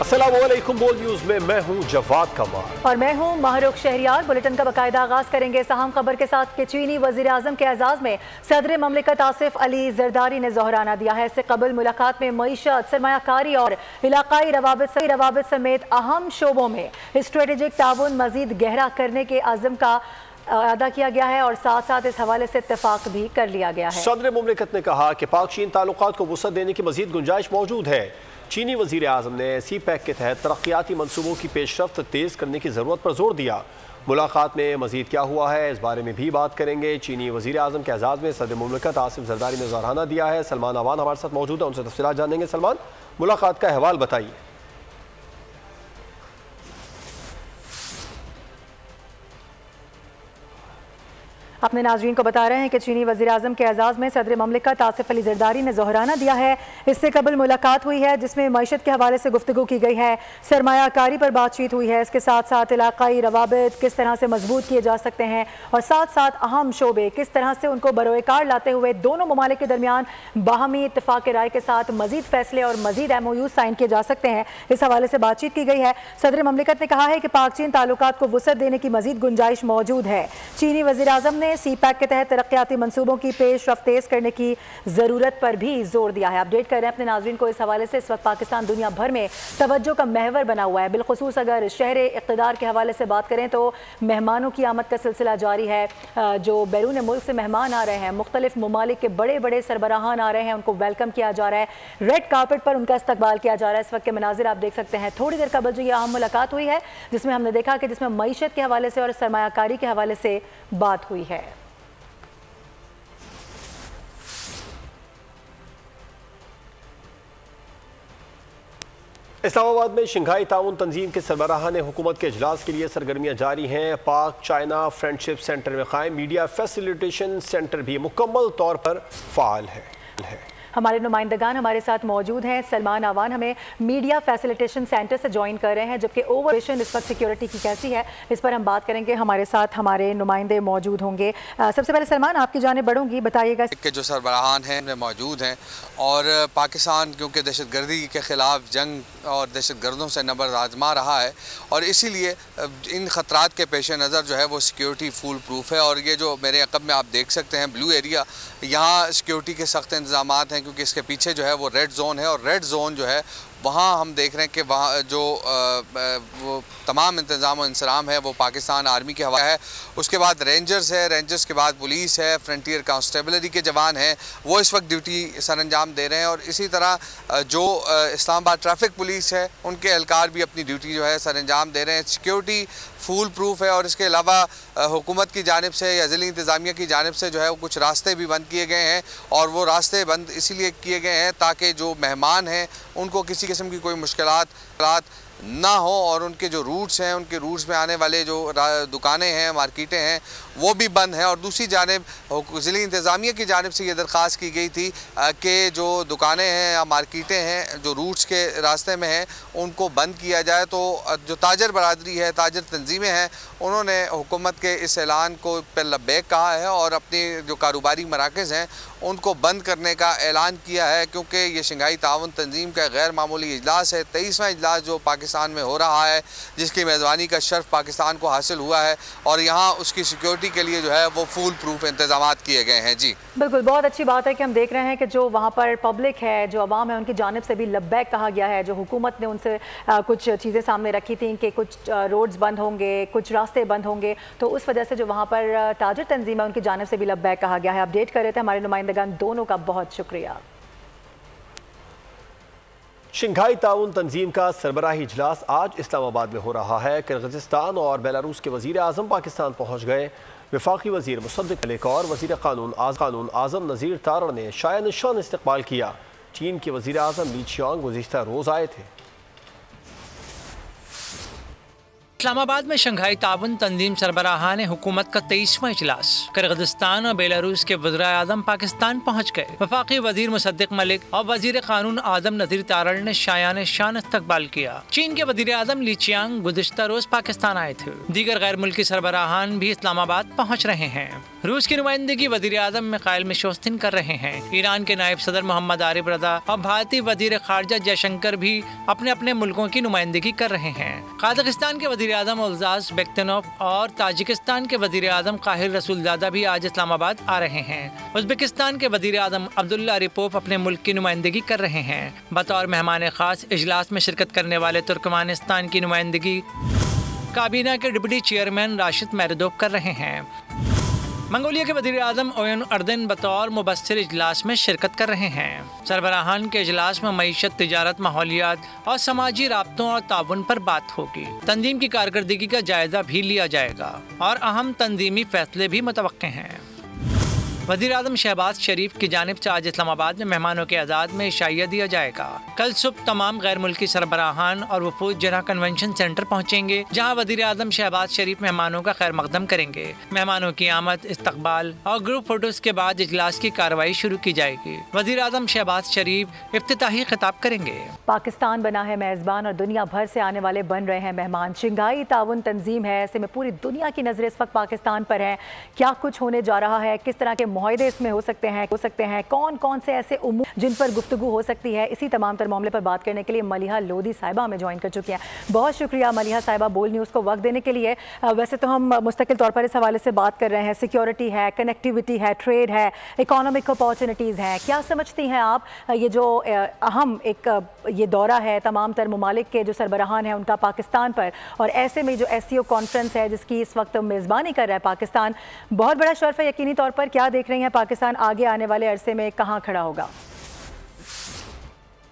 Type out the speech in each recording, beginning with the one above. अस्सलामुअलैकुम, बोल न्यूज में मैं हूं जवाद कमाल और मैं हूं माहरुख शहरियार। बुलेटिन का बाकायदा आगाज करेंगे अहम खबर के साथ कि चीनी वज़ीर-ए-आज़म के एजाज़ में सदर ममलिकत आसिफ अली जरदारी ने जोहराना दिया है। इससे कबल मुलाकात में मईशत, सरमायाकारी और इलाकाई रवाबित समेत अहम शोबों में स्ट्रेटेजिक ताउन मजीद गहरा करने के आज़म का अदा किया गया है और साथ साथ इस हवाले से इत्तेफाक भी कर लिया गया है। सदर मुमलिकत ने कहा कि पाक चीन ताल्लुकात को वुसअत देने की मजीद गुंजाइश मौजूद है। चीनी वजीर आज़म ने सी पैक के तहत तरक्याती मनसूबों की पेशरफ्त तेज़ करने की ज़रूरत पर जोर दिया। मुलाकात में मजीद क्या हुआ है इस बारे में भी बात करेंगे। चीनी वजीर आज़म के एजाज़ में सदर मुमलिकत आसिफ जरदारी ने ज़ोहराना दिया है। सलमान अवान हमारे साथ मौजूद है, उनसे तफसीलात जानेंगे। सलमान, मुलाकात का अहवाल बताइए। अपने नाजरीन को बता रहे हैं कि चीनी वज़ीर-ए-आज़म के एजाज़ में सदर ममलिकत आसिफ अली जरदारी ने जोहराना दिया है। इससे कबल मुलाकात हुई है जिसमें मैशत के हवाले से गुफ्तगू की गई है, सरमायाकारी पर बातचीत हुई है, इसके साथ साथ इलाकाई रवाबित किस तरह से मजबूत किए जा सकते हैं और साथ साथ अहम शोबे किस तरह से उनको बरोएकार लाते हुए दोनों ममालिक के दरमियान बाहमी इत्तफाक़ राय के साथ मज़ीद फैसले और मज़ीद MOU साइन किए जा सकते हैं, इस हवाले से बातचीत की गई है। सदर ममलिकत ने कहा है कि पाक चीन ताल्लुकात को वुसअत देने की मज़ीद गुंजाइश मौजूद है। चीनी वज़ीर-ए-आज़म ने सी पैक के तहत तरक्याती मनसूबों की पेशरफ्त तेज करने की जरूरत पर भी जोर दिया है। अपडेट कर रहे हैं अपने नाजरीन को इस हवाले से। इस वक्त पाकिस्तान दुनिया भर में तवज्जो का महवर बना हुआ है। बिलखसूस अगर शहरे इक़्तिदार के हवाले से बात करें तो मेहमानों की आमद का सिलसिला जारी है। जो बैरून मुल्क से मेहमान आ रहे हैं, मुख्तलिफ ममालिक के बड़े बड़े सरबराहान आ रहे हैं, उनको वेलकम किया जा रहा है, रेड कार्पेट पर उनका इस्तकबाल किया जा रहा है। इस वक्त के मनाजिर आप देख सकते हैं। थोड़ी देर कबल जो ये अहम मुलाकात हुई है जिसमें हमने देखा कि जिसमें मईशत के हवाले से और सरमायाकारी के हवाले से बात हुई है। इस्लामाबाद में शंघाई ताउन तंजीम के सरबराहान हुकूमत के इजलास के लिए सरगर्मियाँ जारी हैं। पाक चाइना फ्रेंडशिप सेंटर में कायम मीडिया फैसिलिटेशन सेंटर भी मुकम्मल तौर पर फ़ाल है। हमारे नुमाइंदगान हमारे साथ मौजूद हैं। सलमान आवान हमें मीडिया फैसिलिटेशन सेंटर से ज्वाइन कर रहे हैं, जबकि ओवरवेशन इस वक्त सिक्योरिटी की कैसी है इस पर हम बात करेंगे। हमारे साथ हमारे नुमाइंदे मौजूद होंगे। सबसे पहले सलमान, आपकी जाने बढ़ूंगी, बताइएगा कि जो सरबराहान हैं वे मौजूद हैं और पाकिस्तान क्योंकि दहशतगर्दी के ख़िलाफ़ जंग और दहशतगर्दों से नबर आजमा रहा है और इसीलिए इन ख़तरात के पेश नज़र जो है वो सिक्योरिटी फूल प्रूफ है। और ये जो मेरे अकब में आप देख सकते हैं ब्लू एरिया, यहाँ सिक्योरिटी के सख्त इंतजाम हैं क्योंकि इसके पीछे जो है वो रेड जोन है और रेड जोन जो है वहाँ हम देख रहे हैं कि वहाँ जो वो तमाम इंतज़ाम और इंसराम है वो पाकिस्तान आर्मी के हवाले है। उसके बाद रेंजर्स है, रेंजर्स के बाद पुलिस है, फ्रंटियर कांस्टेबलरी के जवान हैं वो इस वक्त ड्यूटी सरअंजाम दे रहे हैं। और इसी तरह जो इस्लामाबाद ट्रैफिक पुलिस है उनके एहलकार भी अपनी ड्यूटी जो है सरअंजाम दे रहे हैं। सिक्योरिटी फूल प्रूफ है। और इसके अलावा हुकूमत की जानिब से या ज़िली इंतज़ामिया की जानिब से जो है वो कुछ रास्ते भी बंद किए गए हैं और वो रास्ते बंद इसीलिए किए गए हैं ताकि जो मेहमान हैं उनको किसी किस्म की कोई मुश्किलात ना हो और उनके जो रूट्स हैं उनके रूट्स में आने वाले जो दुकानें हैं, मार्केटें हैं वो भी बंद हैं। और दूसरी जानिब ज़िली इंतज़ामिया की जानिब से ये दरख्वास्त की गई थी कि जो दुकानें हैं या मार्केटें हैं जो रूट्स के रास्ते में हैं उनको बंद किया जाए। तो जो ताजर बरदरी है, ताजर तंजीमें हैं, उन्होंने हुकूमत के इस ऐलान को पर लब्बैक कहा है और अपने जो कारोबारी मराकज़ हैं उनको बंद करने का ऐलान किया है क्योंकि ये शंघाई ताउन तंजीम का गैर मामूली इजलास है। 23वां इजलास जो पाकिस्तान में हो रहा है जिसकी मेज़बानी का शर्फ पाकिस्तान को हासिल हुआ है और यहाँ उसकी सिक्योरिटी के लिए जो है वो फूल प्रूफ इंतजाम किए गए हैं। जी बिल्कुल, बहुत अच्छी बात है कि हम देख रहे हैं कि जो वहाँ पर पब्लिक है, जो आवाम है, उनकी जानब से भी लब्बैक कहा गया है। जो हुकूमत ने उनसे कुछ चीज़ें सामने रखी थी कि कुछ रोड्स बंद होंगे, कुछ रास्ते बंद होंगे, तो उस वजह से जो वहाँ पर ताजर तंजीम है उनकी जानब से भी लब्बैक कहा गया है। अपडेट कर रहे थे हमारे नुमाइंदे दोनों का, बहुत शुक्रिया। शंघाई ताउन तंजीम का सरबराही इजलास आज इस्लामाबाद में हो रहा है। किर्गिस्तान और बेलारूस के वजीर आजम पाकिस्तान पहुंच गए। वफाकी वजीर मुसद्दिक़ मलिक और वजीर कानून आजम नज़ीर तारड़ ने शाया निशान इस्तकबाल किया। चीन के वजीर आजम ली क़ियांग गुज़िश्ता रोज आए थे। इस्लामाबाद में शंघाई ताउन तंजीम सरबराहान हुकूमत का 23वां इजलास, किर्गिस्तान और बेलारूस के वज़ीर आज़म पाकिस्तान पहुँच गए। वफाकी वजीर मुसद्दिक़ मलिक और वजीर कानून आज़म नज़ीर तारड़ ने शायान शान इस्तकबाल किया। चीन के वजीर आज़म ली क़ियांग गुज़श्ता रोज पाकिस्तान आए थे। दीगर गैर मुल्की सरबराहान भी इस्लामाबाद पहुँच रहे हैं। रूस की नुमाइंदगी वज़ीर-ए-आज़म मिखाइल मिशुस्तिन कर रहे हैं। ईरान के नायब सदर मोहम्मद आरिफ रज़ा और भारतीय वज़ीर खारजा जयशंकर भी अपने अपने मुल्कों की नुमाइंदगी कर रहे हैं। कजाकिस्तान के वज़ीर-ए-आज़म उल्ज़ाज बेक्तनोव और ताजिकिस्तान के वज़ीर-ए-आज़म काहिर रसूलज़ादा भी आज इस्लामाबाद आ रहे हैं। उज़्बेकिस्तान के वज़ीर-ए-आज़म अब्दुल्ला रिपोप अपने मुल्क की नुमाइंदगी कर रहे हैं। बतौर मेहमान खास इजलास में शिरकत करने वाले तुर्कमानिस्तान की नुमाइंदगी काबीना के डिप्टी चेयरमैन राशिद मेरदोब कर रहे हैं। मंगोलिया के वज़ीर-ए-आज़म ओयन अर्दन बतौर मुबस्सिर इजलास में शिरकत कर रहे हैं। सरबराहान के इजलास में मईशत, तिजारत, माहौलियात और समाजी राब्तों और ताउन पर बात होगी। तंजीम की कारकर्दगी का जायजा भी लिया जाएगा और अहम तंजीमी फैसले भी मुतवक्के हैं। वज़ीर-ए-आज़म शहबाज शरीफ की जानिब से आज इस्लामाबाद में मेहमानों के आज़ाद में इशाया दिया जाएगा। कल सुबह तमाम गैर मुल्की सरबराहान और वफूद जिला कन्वेंशन सेंटर पहुँचेंगे, जहाँ वज़ीर-ए-आज़म शहबाज शरीफ मेहमानों का खैर मकदम करेंगे। मेहमानों की आमद, इस्तकबाल और ग्रुप फोटोज के बाद इजलास की कार्रवाई शुरू की जाएगी। वज़ीर-ए-आज़म शहबाज शरीफ इफ्तिताही खिताब करेंगे। पाकिस्तान बना है मेज़बान और दुनिया भर से आने वाले बन रहे हैं मेहमान। शंघाई ताउन तंजीम है, ऐसे में पूरी दुनिया की नजरें इस वक्त पाकिस्तान पर है। क्या कुछ होने जा रहा है, किस तरह के मुआहदे इसमें हो सकते हैं, कौन कौन से ऐसे उमूर जिन पर गुफ्तगू हो सकती है, इसी तमाम तर मामले पर बात करने के लिए मलिहा लोधी साहिबा हमें ज्वाइन कर चुकी हैं। बहुत शुक्रिया मलिहा साहिबा बोल न्यूज़ को वक्त देने के लिए। वैसे तो हम मुस्तकिल तौर पर इस हवाले से बात कर रहे हैं, सिक्योरिटी है, कनेक्टिविटी है, ट्रेड है, इकोनॉमिक अपॉर्चुनिटीज़ हैं। क्या समझती हैं आप ये जो अहम एक ये दौरा है तमाम तर ममालिक के जो सरबराहान हैं उनका पाकिस्तान पर, और ऐसे में जो SCO कॉन्फ्रेंस है जिसकी इस वक्त मेज़बानी कर रहा है पाकिस्तान, बहुत बड़ा शर्फ है यकीनी तौर पर। क्या देख रही हैं पाकिस्तान आगे आने वाले अरसे में कहाँ खड़ा होगा?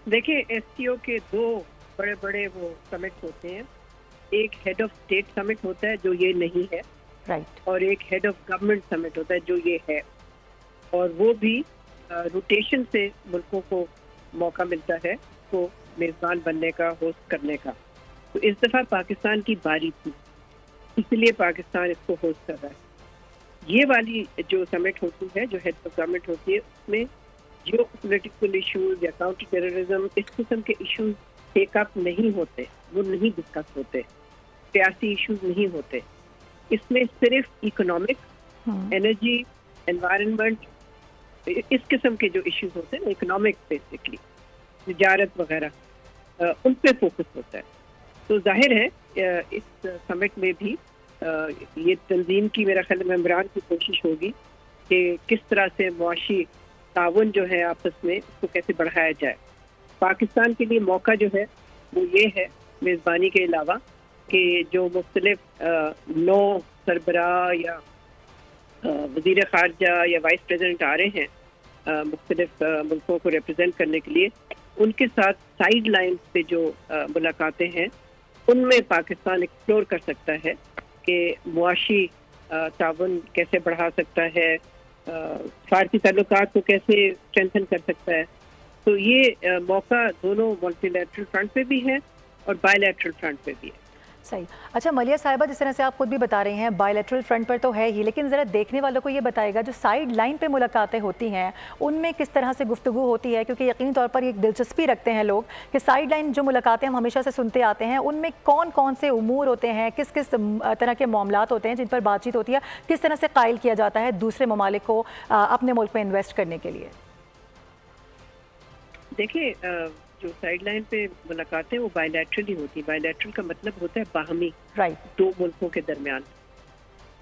देखिए, SCO के दो बड़े बड़े वो समिट होते हैं। एक हेड ऑफ स्टेट समिट होता है जो ये नहीं है, राइट, और एक हेड ऑफ गवर्नमेंट समिट होता है जो ये है, और वो भी रोटेशन से मुल्कों को मौका मिलता है को मेज़बान बनने का, होस्ट करने का। तो इस दफ़ा पाकिस्तान की बारी थी, इसलिए पाकिस्तान इसको होस्ट कर रहा है। ये वाली जो समिट होती है, जो हेड ऑफ गवर्नमेंट होती है, उसमें जियो पोलिटिकल इशूज़ या काउंटर टेररिज्म इस किस्म के इशूज़ टेकअप नहीं होते, वो नहीं डिस्कस होते, सियासी इशूज़ नहीं होते। इसमें सिर्फ इकोनॉमिक, एनर्जी, एनवायरनमेंट, इस किस्म के जो इशूज़ होते हैं, इकोनॉमिक बेसिकली तजारत वगैरह, उन पर फोकस होता है। तो जाहिर है इस समिट में भी ये तंजीम की, मेरा ख्याल मेम्बरान की कोशिश होगी कि किस तरह से मुआशी ताउन जो है आपस में इसको कैसे बढ़ाया जाए। पाकिस्तान के लिए मौका जो है वो ये है मेज़बानी के अलावा कि जो मुख्तलिफ 9 सरबरा या वज़ीर ख़ारजा या वाइस प्रेसिडेंट आ रहे हैं मुख्तलिफ मुल्कों को रिप्रेजेंट करने के लिए, उनके साथ साइड लाइन पे जो मुलाकातें हैं उनमें पाकिस्तान एक्सप्लोर कर सकता है कि मुआशी ताउन कैसे बढ़ा सकता है, फारसी ताल्लुकात को कैसे स्ट्रेंथन कर सकता है। तो ये मौका दोनों मल्टीलैटरल फ्रंट पे भी है और बायलैटरल फ्रंट पे भी है। सही। अच्छा मलिया साहिबा, जिस तरह से आप खुद भी बता रहे हैं बायलैटरल फ्रंट पर तो है ही, लेकिन ज़रा देखने वालों को ये बताएगा जो साइड लाइन पे मुलाकातें होती हैं उनमें किस तरह से गुफ्तगू होती है, क्योंकि यकीनी तौर पर एक दिलचस्पी रखते हैं लोग कि साइड लाइन जो मुलाकातें हम हमेशा से सुनते आते हैं उनमें कौन कौन से उमूर होते हैं, किस किस तरह के मामलात होते हैं जिन पर बातचीत होती है, किस तरह से कायल किया जाता है दूसरे ममालिक को अपने मुल्क में इन्वेस्ट करने के लिए। देखिए, जो साइड लाइन पे मुलाकातें वो बायलैटरल ही होती है। बायलैटरल का मतलब होता है बाहमी, right, दो मुल्कों के दरमियान।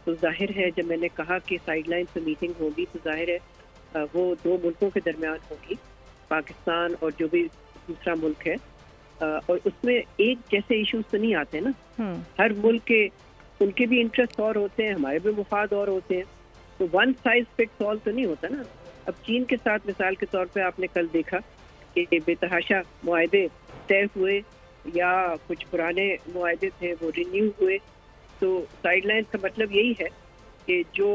तो जाहिर है जब मैंने कहा कि साइड लाइन पे मीटिंग होगी तो जाहिर है वो दो मुल्कों के दरमियान होगी, पाकिस्तान और जो भी दूसरा मुल्क है, और उसमें एक जैसे इशूज तो नहीं आते ना। हर मुल्क के उनके भी इंटरेस्ट और होते हैं, हमारे भी मुफाद और होते हैं, तो वन साइज फिट्स ऑल तो नहीं होता ना। अब चीन के साथ मिसाल के तौर पर आपने कल देखा कि बेतहाशा मुआहदे तय हुए या कुछ पुराने मुआहदे थे वो रिन्यू हुए। तो साइड लाइन का मतलब यही है कि जो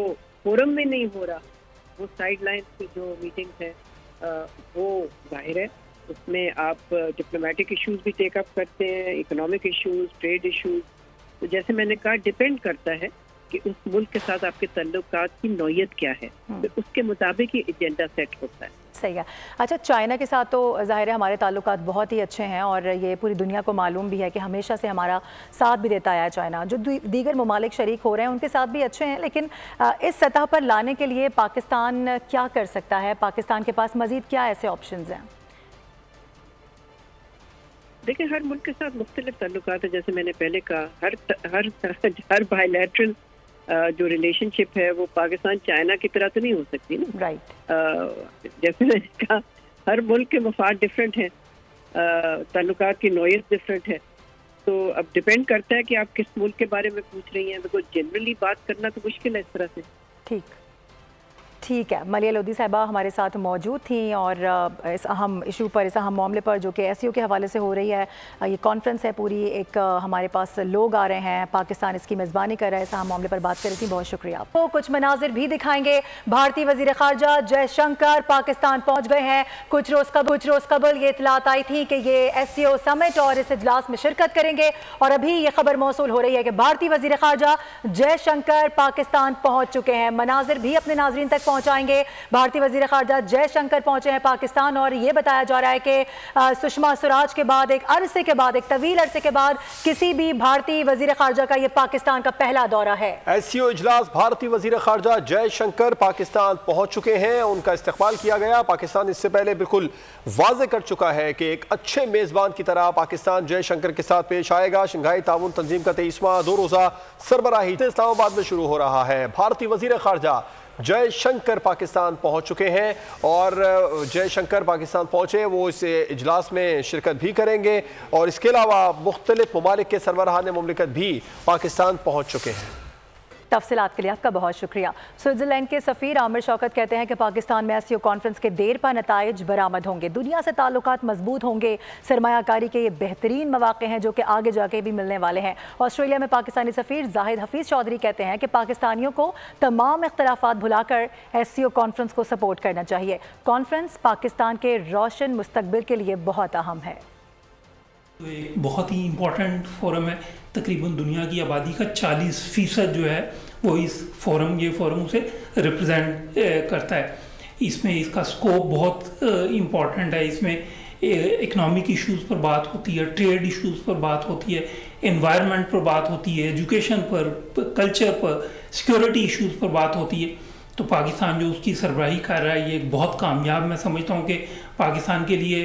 फोरम में नहीं हो रहा वो साइड लाइन की जो मीटिंग्स हैं वो जाहिर है उसमें आप डिप्लोमेटिक इश्यूज भी टेकअप करते हैं, इकोनॉमिक इश्यूज, ट्रेड इश्यूज। तो जैसे मैंने कहा डिपेंड करता है कि उस मुल्क के साथ आपके तल्लुकात की नौयत क्या है, तो उसके मुताबिक ही एजेंडा सेट होता है। सही है। अच्छा, चाइना के साथ तो ज़ाहिर है हमारे ताल्लुकात बहुत ही अच्छे हैं और ये पूरी दुनिया को मालूम भी है कि हमेशा से हमारा साथ भी देता आया चाइना। जो दीगर ममालिक शरीक हो रहे हैं उनके साथ भी अच्छे हैं, लेकिन इस सतह पर लाने के लिए पाकिस्तान क्या कर सकता है? पाकिस्तान के पास मज़ीद क्या ऐसे ऑप्शंस हैं? देखिए, हर मुल्क के साथ मुख्तलिफ ताल्लुकात है, जैसे मैंने पहले कहा। हर बायलैटरल जो रिलेशनशिप है वो पाकिस्तान चाइना की तरह तो नहीं हो सकती ना, राइट। जैसे मैंने कहा, हर मुल्क के मफाद डिफरेंट हैं, ताल्लुकात की नौयत डिफरेंट है, तो अब डिपेंड करता है कि आप किस मुल्क के बारे में पूछ रही हैं। बिकॉज जनरली बात करना तो मुश्किल है इस तरह से। ठीक है, मलिया लोधी साहिबा हमारे साथ मौजूद थी और इस अहम इशू पर, इस अहम मामले पर, जो कि एसयू के हवाले से हो रही है, ये कॉन्फ्रेंस है पूरी, एक हमारे पास लोग आ रहे हैं, पाकिस्तान इसकी मेज़बानी कर रहा है, इस अहम मामले पर बात कर रही थी। बहुत शुक्रिया आपको। कुछ मनाजिर भी दिखाएंगे। भारतीय वज़ीर ख़ारजा जयशंकर पाकिस्तान पहुँच गए हैं। कुछ रोज़ कबल ये इतलात आई थी कि ये एसयू समिट और इस इजलास में शिरकत करेंगे और अभी ये खबर मौसूल हो रही है कि भारतीय वज़ीर ख़ारजा जयशंकर पाकिस्तान पहुँच चुके हैं। मनाजिर भी अपने नाज़रीन तक पहुंचाएंगे। भारतीय वजीर खारजा जयशंकर पहुंचे हैं पाकिस्तान और ये बताया जा रहा है कि सुषमा स्वराज के बाद एक तवील अरसे के बाद किसी भी भारतीय वजीर खारजा का ये पाकिस्तान का पहला दौरा है। एससीओ इजलास, भारतीय वजीर खारजा जयशंकर पाकिस्तान पहुंच चुके हैं, उनका इस्तकबाल किया गया। पाकिस्तान इससे पहले बिल्कुल वाजे कर चुका है कि एक अच्छे मेजबान की तरह पाकिस्तान जयशंकर के साथ पेश आएगा। शंघाई ताउन तंजीम का 23वां 2 रोज़ा सरबराही इस्लामाबाद में शुरू हो रहा है। भारतीय वजीर खारजा जयशंकर पाकिस्तान पहुंच चुके हैं और जयशंकर पाकिस्तान पहुंचे, वो इस इजलास में शिरकत भी करेंगे और इसके अलावा मुख्तलिफ ममालिक के सरबराहान मुमलिकत भी पाकिस्तान पहुंच चुके हैं। तफसीलात के लिए आपका बहुत शुक्रिया। स्विट्ज़रलैंड के सफ़ीर आमिर शौकत कहते हैं कि पाकिस्तान में एससीओ कॉन्फ्रेंस के देर पर नताइज बरामद होंगे, दुनिया से ताल्लुकात मजबूत होंगे, सरमायाकारी के ये बेहतरीन मौके हैं जो कि आगे जाके भी मिलने वाले हैं। ऑस्ट्रेलिया में पाकिस्तानी सफ़ीर जाहिद हफीज़ चौधरी कहते हैं कि पाकिस्तानियों को तमाम इख्तलाफात भुलाकर एससीओ कॉन्फ्रेंस को सपोर्ट करना चाहिए। कॉन्फ्रेंस पाकिस्तान के रोशन मुस्तकबिल के लिए बहुत अहम है। एक बहुत ही इम्पोर्टेंट फोरम है। तकरीबन दुनिया की आबादी का 40% जो है वो इस फोरम से रिप्रेजेंट करता है। इसमें इसका स्कोप बहुत इम्पॉर्टेंट है। इसमें इकनॉमिक इश्यूज़ पर बात होती है, ट्रेड इश्यूज़ पर बात होती है, एनवायरनमेंट पर बात होती है, एजुकेशन पर, कल्चर पर, सिक्योरिटी इश्यूज़ पर बात होती है। तो पाकिस्तान जो उसकी सरबराही कर रहा है ये एक बहुत कामयाब, मैं समझता हूँ कि पाकिस्तान के लिए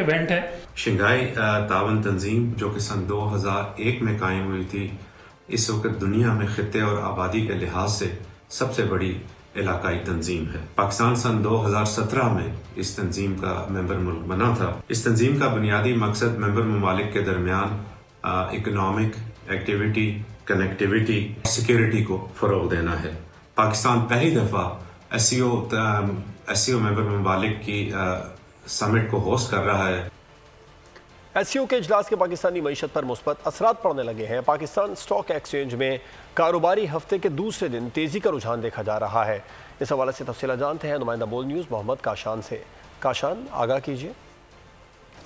इवेंट है। शंघाई तावन तंजीम जो कि सन 2001 में कायम हुई थी, इस वक्त दुनिया में खिते और आबादी के लिहाज से सबसे बड़ी इलाकाई तंजीम है। पाकिस्तान सन 2017 में इस तंजीम का मेंबर मुल्क बना था। इस तंजीम का बुनियादी मकसद मेंबर ममालिक के दरमियान इकनॉमिक एक्टिविटी, कनेक्टिविटी, सिक्योरिटी को फ़रोग़ देना है। पाकिस्तान पहली दफ़ा एससीओ मेंबर ममालिक की समिट को होस्ट कर रहा है। एससीओ के इजलास के पाकिस्तानी मईशत पर मुस्बत असरात पड़ने लगे हैं। पाकिस्तान स्टॉक एक्सचेंज में कारोबारी हफ्ते के दूसरे दिन तेज़ी का रुझान देखा जा रहा है। इस हवाले से तफसीला जानते हैं नुमाइंदा बोल न्यूज़ मोहम्मद काशान से। काशान, आगाह कीजिए।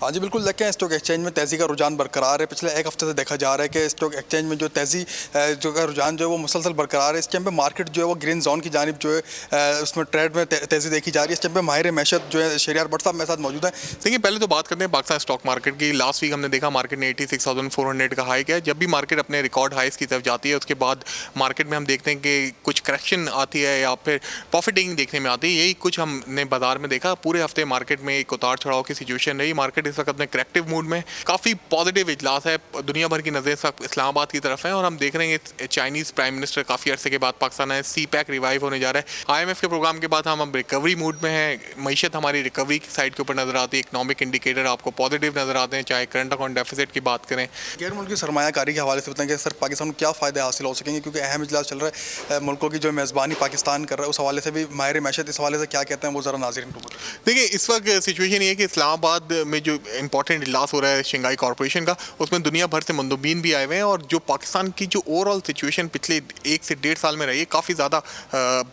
हाँ जी, बिल्कुल। देखें, स्टॉक एक्सचेंज में तेज़ी का रुझान बरकरार है। पिछले एक हफ्ते से देखा जा रहा है कि स्टॉक एक्सचेंज में जो तेज़ी जो का रुझान जो है वो मुसलसल बरकरार है। इस टाइम पे मार्केट जो है वो ग्रीन जोन की जानिब जो है उसमें ट्रेड में तेज़ी देखी जा रही है। इस टाइम पे माहिर मैशत जो है शहरियार भट्ट साहब मेरे साथ मौजूद है। देखिए, पहले तो बात करते हैं पाकिस्तान स्टॉक मार्केट की। लास्ट वीक हमने देखा मार्केट ने 86,400 का हाई किया। जब भी मार्केट अपने रिकॉर्ड हाइस की तरफ जाती है उसके बाद मार्केट में हम देखते हैं कि कुछ करेक्शन आती है या फिर प्रॉफिटिंग देखने में आती है। यही कुछ हमने बाजार में देखा। पूरे हफ्ते मार्केट में एक उतार चढ़ाव की सिचुएशन रही। मार्केट इस वक्त अपने करेक्टिव मूड में। काफ़ी पॉजिटिव इजलास है, दुनिया भर की नज़र इस वक्त इस्लामाबाद की तरफ है और हम देख रहे हैं चाइनीज़ प्राइम मिनिस्टर काफ़ी अरसे के बाद पाकिस्तान आए, CPEC रिवाइव होने जा रहा है। IMF के प्रोग्राम के बाद हम रिकवरी मूड में हैं। मईशत हमारी रिकवरी की साइड के ऊपर नजर आती है। इकनॉमिक इंडिकेटर आपको पॉजिटिव नजर आते हैं, चाहे करंट अकाउंट डेफिसिट की बात करें। गैर मुल्की सरमायाकारी के हवाले से बताएं कि सर पाकिस्तान को क्या फ़ायदे हासिल हो सकेंगे, क्योंकि अहम इजलास चल रहा है, मुल्कों की जो मेज़बानी पाकिस्तान कर रहा है उस हवाले से भी माहिर मैशत इस हवाले से क्या कहते हैं वो ज़रा नाज़रीन को बताएं। देखिए, इस वक्त सिचुएशन ये है कि इस्लामाबाद में जो इंपॉर्टेंट इजलास हो रहा है शंघाई कॉर्पोरेशन का, उसमें दुनिया भर से मंदुबीन भी आए हुए हैं और जो पाकिस्तान की जो ओवरऑल सिचुएशन पिछले 1 से 1.5 साल में रही है काफ़ी ज़्यादा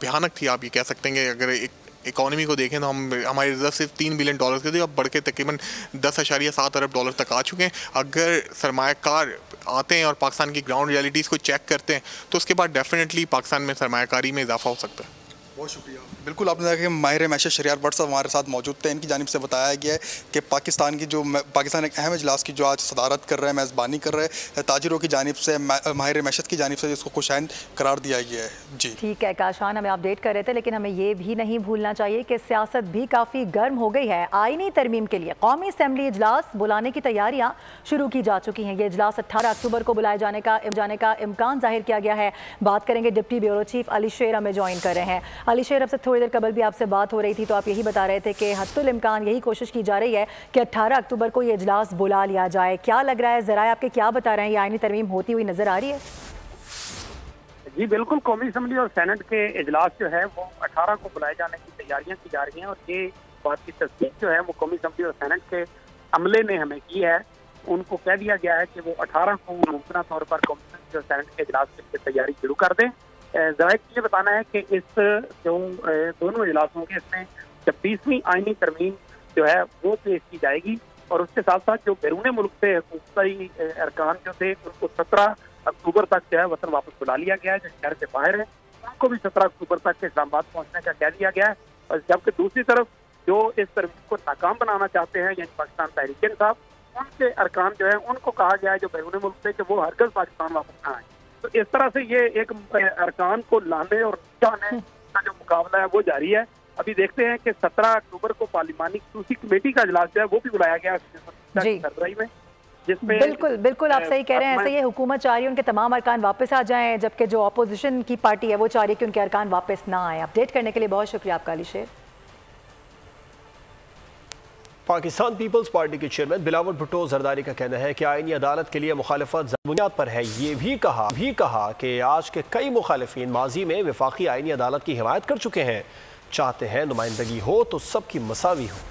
भयानक थी। आप ये कह सकते हैं कि अगर एक इकॉनमी को देखें तो हमारी रिजर्व सिर्फ $3 बिलियन के थे, अब बढ़ के तकरीबन $10.7 अरब तक आ चुके हैं। अगर सरमायाकार आते हैं और पाकिस्तान की ग्राउंड रियलिटीज़ को चेक करते हैं तो उसके बाद डेफिनेटली पाकिस्तान में सरमायाकारी में इजाफा हो सकता है। बहुत शुक्रिया। बिल्कुल आपने देखा कि माहिर मैशे शरियार भट्ट साहब हमारे साथ मौजूद थे। इनकी जानिब से बताया गया है कि पाकिस्तान की जो पाकिस्तान एक अहम इजलास की जो आज सदारत कर रहे हैं, मेज़बानी कर रहे हैं, ताजिरों की जानिब से माहिर मैशत की जानिब से जिसको खुशाइन करार दिया गया है। जी ठीक है काशान, हमें अपडेट कर रहे थे, लेकिन हमें ये भी नहीं भूलना चाहिए कि सियासत भी काफ़ी गर्म हो गई है। आईनी तरमीम के लिए कौमी असम्बली इजलास बुलाने की तैयारियाँ शुरू की जा चुकी हैं। ये इजलास 18 अक्टूबर को बुलाए जाने का इम्कान जाहिर किया गया है। बात करेंगे डिप्टी ब्यूरो चीफ अली शेर, हमें ज्वाइन कर रहे हैं। अली शेर, अब से थोड़ी देर कबल भी आपसे बात हो रही थी तो आप यही बता रहे थे कि हत्तुल इम्कान यही कोशिश की जा रही है कि 18 अक्टूबर को ये इजलास बुला लिया जाए। क्या लग रहा है, जराए आपके क्या बता रहे हैं, ये आईनी तरमीम होती हुई नजर आ रही है? जी बिल्कुल, कौमी असम्बली और सेनेट के इजलास जो है वो 18 को बुलाए जाने की तैयारियाँ की जा रही हैं और ये बात की तस्दीक जो है वो कौमी असम्बली और सेनेट के अमले ने हमें की है। उनको कह दिया गया है कि वो 18 को मुमकिन तौर पर कौमी असम्बली और सेनेट के इजलास के लिए तैयारी शुरू कर दें। जराए को ये बताना है कि इस जो दोनों इजलासों के इसमें 26वीं आईनी तरमीम जो है वो पेश की जाएगी और उसके साथ साथ जो बैरून मुल्क से हुकूमती अरकान जो थे उनको 17 अक्टूबर तक जो है वतन वापस बुला लिया गया है, जो शहर से बाहर है उनको भी 17 अक्टूबर तक इस्लामाबाद पहुँचने का कह दिया गया है। और जबकि दूसरी तरफ जो इस तरमीम को नाकाम बनाना चाहते हैं यानी पाकिस्तान तहरीक इंसाफ, उनके अरकान जो है उनको कहा गया है जो बैरून मुल्क से कि वो हरगज पाकिस्तान वापस ना आए। तो इस तरह से ये एक अरकान को लाने और जाने का जो मुकाबला है वो जारी है। अभी देखते हैं कि 17 अक्टूबर को पार्लिमानी खसूसी कमेटी का इजलास जो है वो भी बुलाया गया सरबराही में, जिसमें बिल्कुल बिल्कुल आप सही कह रहे हैं, ऐसे ये हुकूमत चाह रही है उनके तमाम अरकान वापस आ जाएं, जबकि जो अपोजिशन की पार्टी है वो चाह रही है कि उनके अरकान वापस ना आए। अपडेट करने के लिए बहुत शुक्रिया आपका अली शेर। पाकिस्तान पीपल्स पार्टी के चेयरमैन बिलावल भुट्टो जरदारी का कहना है कि आईनी अदालत के लिए मुखालफत बुनियाद पर है। ये भी कहा कि आज के कई मुखालिफिन माजी में वफाकी आईनी अदालत की हिमायत कर चुके हैं, चाहते हैं नुमाइंदगी हो तो सबकी मसावी हो।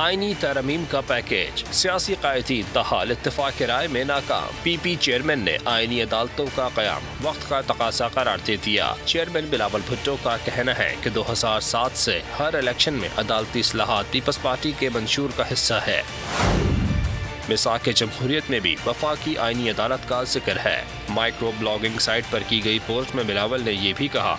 आईनी तरमीम का पैकेज, सियासी कायदी तहाल इत्तफाक की राय में नाकाम। पीपी चेयरमैन ने आईनी अदालतों का कयाम वक्त का तकाजा करार दे दिया। चेयरमैन बिलावल भुट्टो का कहना है कि 2007 से हर इलेक्शन में अदालती इस्लाहात पीपल्स पार्टी के मंशूर का हिस्सा है। मिसाक जमहूरियत में भी वफाकी आईनी अदालत का जिक्र है। माइक्रो ब्लॉगिंग साइट पर की गई पोस्ट में बिलावल ने यह भी कहा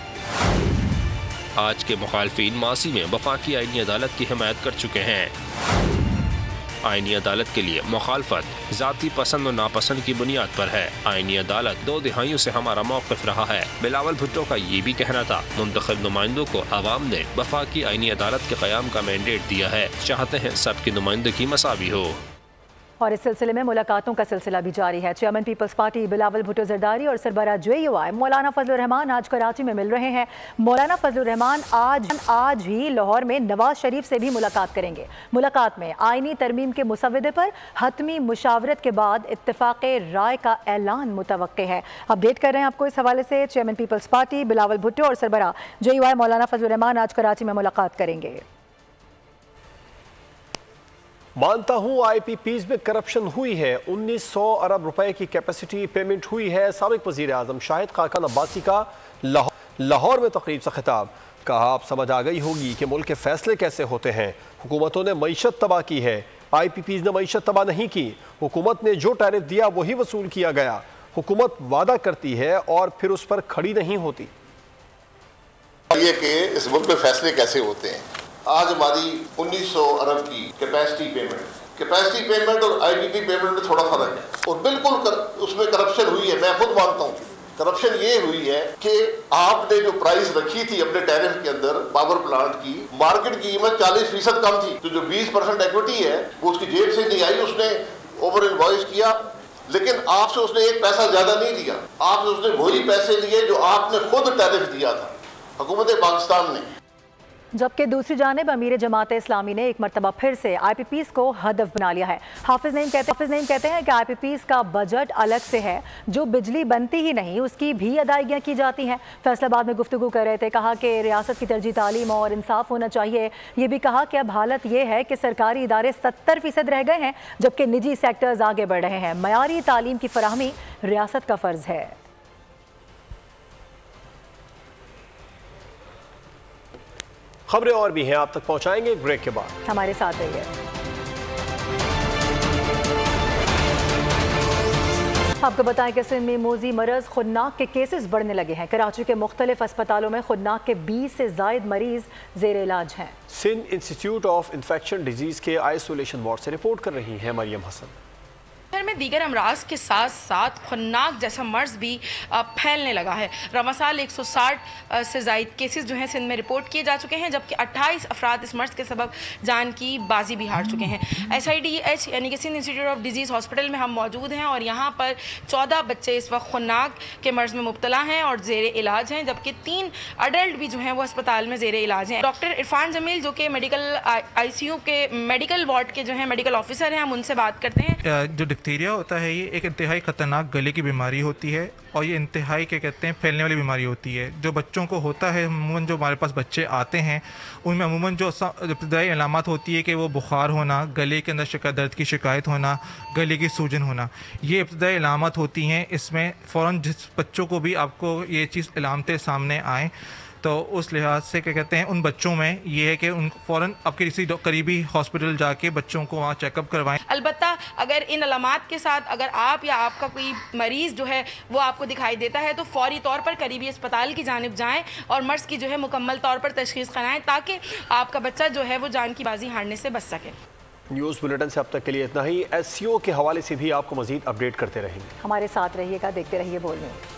आज के मुखालफिन मासी में वफाकी आईनी अदालत की हिमायत कर चुके हैं। आईनी अदालत के लिए मुखालफत जाती पसंद और नापसंद की बुनियाद पर है। आईनी अदालत 2 दहाइयों से हमारा मौकफ रहा है। बिलावल भुट्टो का ये भी कहना था मुंतखब नुमाइंदों को आवाम ने वफाकी आईनी अदालत के क़याम का मैंडेट दिया है, चाहते हैं सबकी नुमाइंदगी मसावी हो। और इस सिलसिले में मुलाकातों का सिलसिला भी जारी है। Chairman peoples party Bilawal Bhutto Zardari और सरबराह JUI मौलाना फजलुर रहमान आज कराची में मिल रहे हैं। मौलाना फजलुर रहमान आज ही लाहौर में नवाज शरीफ से भी मुलाकात करेंगे। मुलाकात में आईनी तरमीम के मुसवदे पर हतमी मुशावरत के बाद इत्तफाक राय का ऐलान मुतवक्के है। अपडेट कर रहे हैं आपको इस हवाले से। Chairman peoples party Bilawal Bhutto और सरबराह JUI मौलाना फजलुर रहमान आज कराची में मुलाकात करेंगे। मानता हूँ IPPs में करप्शन हुई है, 1900 अरब रुपए की कैपेसिटी पेमेंट हुई है। साबिक वज़ीर आज़म शाहिद खाकान अब्बासी का लाहौर में तकरीब से खिताब, कहा आप समझ आ गई होगी कि मुल्क के फैसले कैसे होते हैं। हुकूमतों ने मईशत तबाह की है, IPPs ने मईशत तबाह नहीं की। हुकूमत ने जो टैरिफ दिया वही वसूल किया गया। हुकूमत वादा करती है और फिर उस पर खड़ी नहीं होती। ये कि इस मुल्क में फैसले कैसे होते हैं। आज हमारी 1900 अरब की कैपेसिटी पेमेंट और IPP पेमेंट में थोड़ा फर्क है और बिल्कुल उसमें करप्शन हुई है। मैं खुद मानता हूँ करप्शन ये हुई है कि आपने जो प्राइस रखी थी अपने टैरिफ के अंदर पावर प्लांट की, मार्केट की कीमत 40% कम थी, तो जो 20% इक्विटी है वो उसकी जेब से नहीं आई, उसने ओवर इनवॉइस किया, लेकिन आपसे उसने एक पैसा ज़्यादा नहीं लिया। आपसे उसने वही पैसे लिए जो आपने खुद टैरिफ दिया था हुकूमत पाकिस्तान ने। जबकि दूसरी जानब अमीर जमात इस्लामी ने एक मरतबा फिर से IPPs को हदफ बना लिया है। हाफिज नईम कहते हैं कि IPPs का बजट अलग से है, जो बिजली बनती ही नहीं उसकी भी अदायगियाँ की जाती हैं। फैसलाबाद में गुफ्तगू कर रहे थे, कहा कि रियासत की तरजीह तालीम और इंसाफ होना चाहिए। ये भी कहा कि अब हालत यह है कि सरकारी इदारे 70% रह गए हैं जबकि निजी सेक्टर्स आगे बढ़ रहे हैं। मयारी तालीम की फराहमी रियासत का फ़र्ज़ है। खबरें और भी हैं, आप तक पहुंचाएंगे ब्रेक के बाद। हमारे साथ रहिए। आपको बताएं कि सिंध में मोजी मरज खुदनाक के केसेस बढ़ने लगे हैं। कराची के मुख्तलिफ अस्पतालों में खुदनाक के 20 से जायद मरीज जेर इलाज हैं। Sindh institute of infection disease के आइसोलेशन वार्ड से रिपोर्ट कर रही हैं मरियम हसन। शहर में दीगर अमराज के साथ साथ खुन्नाक जैसा मर्ज भी फैलने लगा है। रमासाल 160 से ज़ायद केसेस जो हैं सिंध में रिपोर्ट किए जा चुके हैं, जबकि 28 अफराद इस मर्ज के सबब जान की बाजी भी हार चुके हैं। SIDH यानी कि Sindh institute of disease hospital में हम मौजूद हैं और यहाँ पर 14 बच्चे इस वक्त खुन्नाक के मर्ज में मुब्तला हैं और जेर इलाज हैं, जबकि 3 अडल्ट भी जो हैं वो अस्पताल में जेर इलाज हैं। डॉक्टर इरफान जमील जो कि मेडिकल ICU के मेडिकल वार्ड के जो हैं मेडिकल ऑफिसर हैं, हम उनसे बात करते हैं। डिप्थीरिया होता है, ये एक इंतहाई ख़तरनाक गले की बीमारी होती है और ये इंतहाई के कहते हैं फैलने वाली बीमारी होती है जो बच्चों को होता है। अमूमन जो हमारे पास बच्चे आते हैं उनमें अमूमन जो इब्तदाई अलामत होती है कि वो बुखार होना, गले के अंदर दर्द की शिकायत होना, गले की सूजन होना, ये इब्तदाई अलामत होती हैं। इसमें फ़ौरन जिस बच्चों को भी आपको ये चीज़ अलामतें सामने आएँ तो उस लिहाज से क्या कहते हैं उन बच्चों में ये है कि उनको फ़ौरन आपके किसी करीबी हॉस्पिटल जाके बच्चों को वहाँ चेकअप करवाएं। अलबत्ता अगर इन अलामात के साथ अगर आप या आपका कोई मरीज़ जो है वो आपको दिखाई देता है तो फौरी तौर पर करीबी अस्पताल की जानिब जाएं और मर्ज़ की जो है मुकम्मल तौर पर तशख़ीस कराएँ ताकि आपका बच्चा जो है वो जान की बाजी हारने से बच सके। न्यूज़ बुलेटिन से अब तक के लिए इतना ही। SCO के हवाले से भी आपको मज़ीद अपडेट करते रहेंगे। हमारे साथ रहिएगा, देखते रहिए बोल न्यूज़।